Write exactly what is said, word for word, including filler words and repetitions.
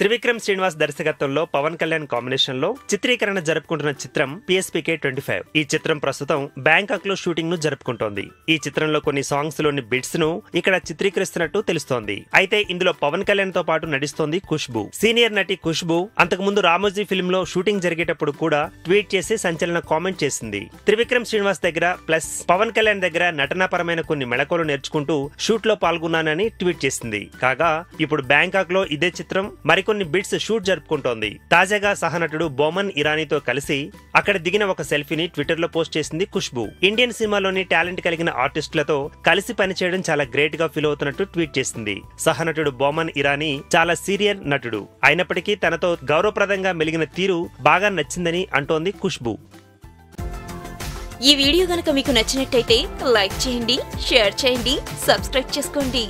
త్రివిక్రమ్ శ్రీనివాస్ దర్శకత్వంలో పవన్ కళ్యాణ్ కాంబినేషన్ లో చిత్రీకరణ జరుపుకుంటున్న చిత్రం P S P K twenty five. ఈ చిత్రం ప్రస్తుతం బ్యాంకాక్ లో షూటింగ్ ను జరుపుకుంటోంది. ఈ చిత్రంలో కొన్ని సాంగ్స్ లోని బిట్స్ ను ఇక్కడ చిత్రీకరిస్తున్నట్టు తెలుస్తోంది. అయితే ఇందులో పవన్ కళ్యాణ్ తో పాటు నటిస్తోంది ఖుష్బు. సీనియర్ నటి ఖుష్బు అంతకుముందు రామోజీ ఫిల్మ్ లో షూటింగ్ జరిగేటప్పుడు కూడా ట్వీట్ చేసి సంచలన కామెంట్ చేసింది. త్రివిక్రమ్ శ్రీనివాస్ దగ్గర ప్లస్ పవన్ కళ్యాణ్ దగ్గర నటనాపరమైన కొన్ని మెళకువలు నేర్చుకుంటూ షూట్ లో పాల్గొన్నానని ట్వీట్ చేసింది. కాగా ఇప్పుడు బ్యాంకాక్ లో ఇదే చిత్రం మరికొన్ని బిట్స్ షూట్ జరుపుకుంటోంది. తాజాగా సహనటుడు బోమన్ ఇరానీతో కలిసి అక్కడ దిగిన ఒక సెల్ఫీని ట్విట్టర్ లో పోస్ట్ చేసింది ఖుష్బు. ఇండియన్ సినిమాలోని టాలెంట్ కలిగిన ఆర్టిస్టులతో కలిసి పనిచేయడం చాలా గ్రేట్ గా ఫీల్ అవుతున్నట్టు ట్వీట్ చేసింది. సహనటుడు బోమన్ ఇరానీ చాలా సీరియల్ నటుడు అయినప్పటికీ తనతో గౌరవప్రదంగా మెలిగిన తీరు బాగా నచ్చిందని అంటోంది ఖుష్బు. ఈ వీడియో గనుక మీకు నచ్చినట్టయితే లైక్ చేయండి, షేర్ చేయండి, సబ్స్క్రైబ్ చేసుకోండి.